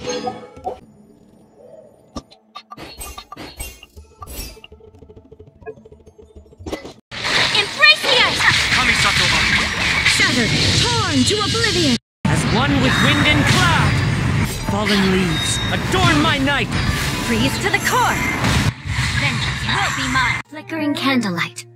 Shattered, torn to oblivion. As one with wind and cloud. Fallen leaves, adorn my night. Freeze to the core. Vengeance will be mine. Flickering candlelight.